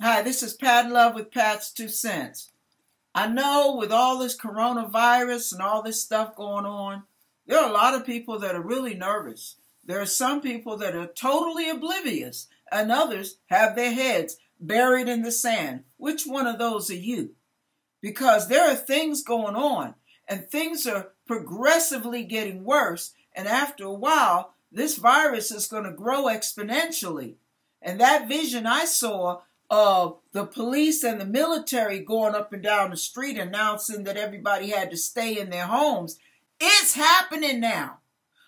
Hi, this is Pat Love with Pat's 2 Cents. I know with all this coronavirus and all this stuff going on, there are a lot of people that are really nervous. There are some people that are totally oblivious, and others have their heads buried in the sand. Which one of those are you? Because there are things going on, and things are progressively getting worse, and after a while, this virus is going to grow exponentially. And that vision I saw of the police and the military going up and down the street announcing that everybody had to stay in their homes, it's happening now.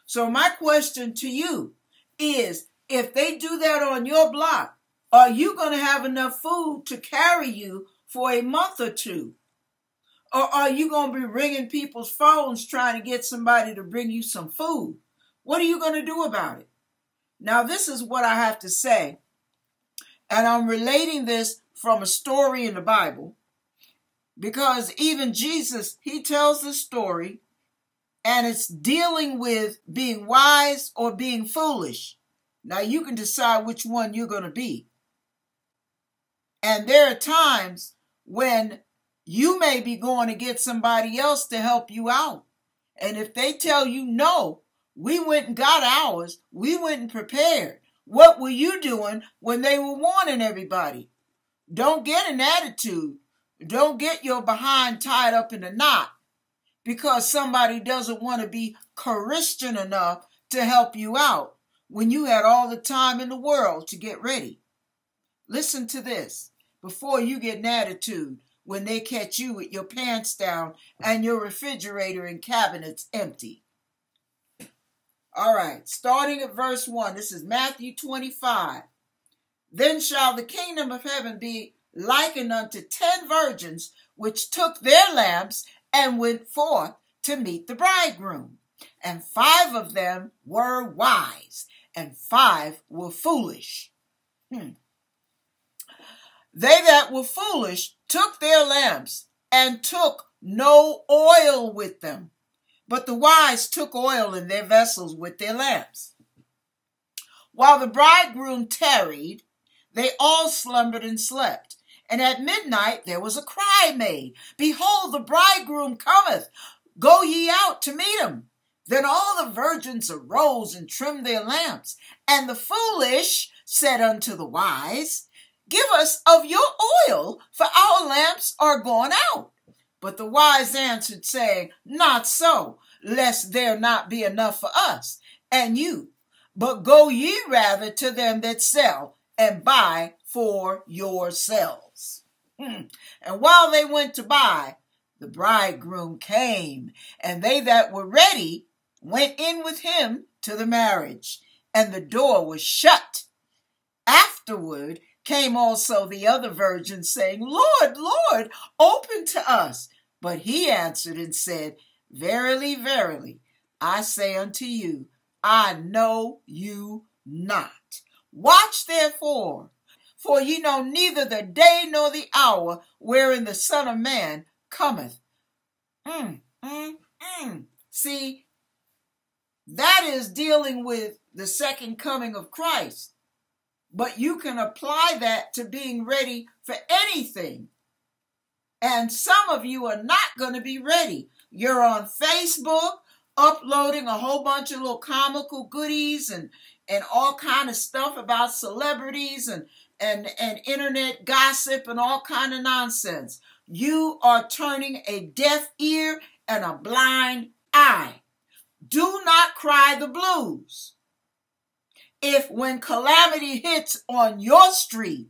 So my question to you is, if they do that on your block, are you going to have enough food to carry you for a month or two? Or are you going to be ringing people's phones trying to get somebody to bring you some food? What are you going to do about it? Now, this is what I have to say, and I'm relating this from a story in the Bible, because even Jesus, he tells this story, and it's dealing with being wise or being foolish. Now, you can decide which one you're going to be. And there are times when you may be going to get somebody else to help you out. And if they tell you no, we went and got ours. We went and prepared. What were you doing when they were warning everybody? Don't get an attitude. Don't get your behind tied up in a knot because somebody doesn't want to be Christian enough to help you out when you had all the time in the world to get ready. Listen to this before you get an attitude when they catch you with your pants down and your refrigerator and cabinets empty. All right, starting at verse 1, this is Matthew 25. Then shall the kingdom of heaven be likened unto 10 virgins, which took their lamps and went forth to meet the bridegroom. And 5 of them were wise, and 5 were foolish. They that were foolish took their lamps and took no oil with them. But the wise took oil in their vessels with their lamps. While the bridegroom tarried, they all slumbered and slept. And at midnight there was a cry made, Behold, the bridegroom cometh, go ye out to meet him. Then all the virgins arose and trimmed their lamps. And the foolish said unto the wise, Give us of your oil, for our lamps are gone out. But the wise answered, saying, Not so, lest there not be enough for us and you. But go ye rather to them that sell, and buy for yourselves. And while they went to buy, the bridegroom came, and they that were ready went in with him to the marriage, and the door was shut. Afterward came also the other virgins, saying, Lord, Lord, open to us. But he answered and said, Verily, verily, I say unto you, I know you not. Watch therefore, for ye know neither the day nor the hour wherein the Son of Man cometh. See, that is dealing with the second coming of Christ. But you can apply that to being ready for anything. And some of you are not going to be ready. You're on Facebook uploading a whole bunch of little comical goodies and all kind of stuff about celebrities and internet gossip and all kind of nonsense. You are turning a deaf ear and a blind eye. Do not cry the blues. If when calamity hits on your street,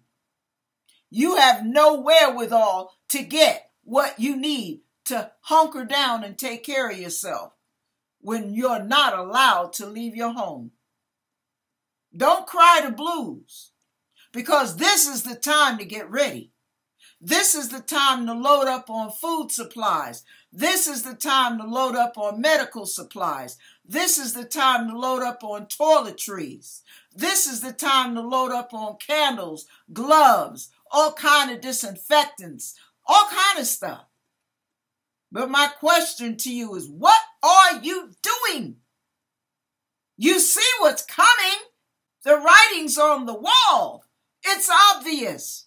you have no wherewithal to get what you need to hunker down and take care of yourself when you're not allowed to leave your home. Don't cry the blues, because this is the time to get ready. This is the time to load up on food supplies. This is the time to load up on medical supplies. This is the time to load up on toiletries. This is the time to load up on candles, gloves, all kind of disinfectants, all kind of stuff. But my question to you is, what are you doing? You see what's coming. The writing's on the wall. It's obvious.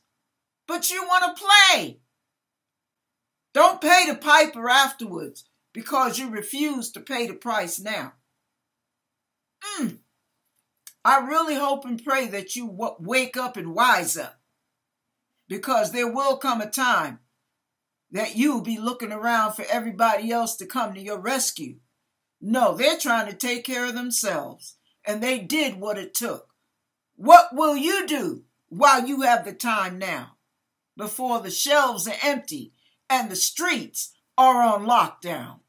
but you want to play. Don't pay the piper afterwards because you refuse to pay the price now. I really hope and pray that you wake up and wise up, because there will come a time that you'll be looking around for everybody else to come to your rescue. No, they're trying to take care of themselves, and they did what it took. What will you do while you have the time now, before the shelves are empty and the streets are on lockdown?